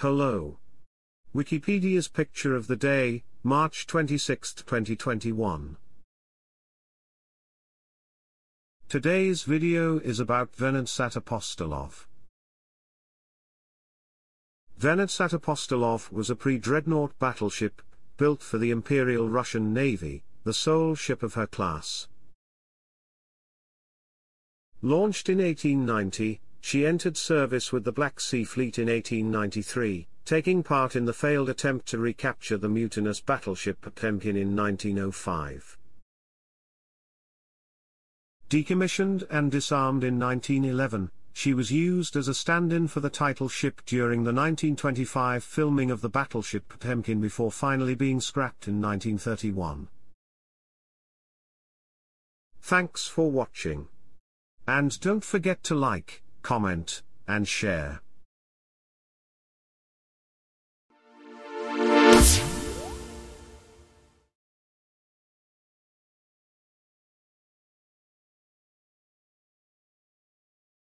Hello. Wikipedia's picture of the day, March 26, 2021. Today's video is about Dvenadsat Apostolov. Dvenadsat Apostolov was a pre-dreadnought battleship, built for the Imperial Russian Navy, the sole ship of her class. Launched in 1890, she entered service with the Black Sea Fleet in 1893, taking part in the failed attempt to recapture the mutinous battleship Potemkin in 1905. Decommissioned and disarmed in 1911, she was used as a stand-in for the title ship during the 1925 filming of the Battleship Potemkin before finally being scrapped in 1931. Thanks for watching. And don't forget to like, comment, and share.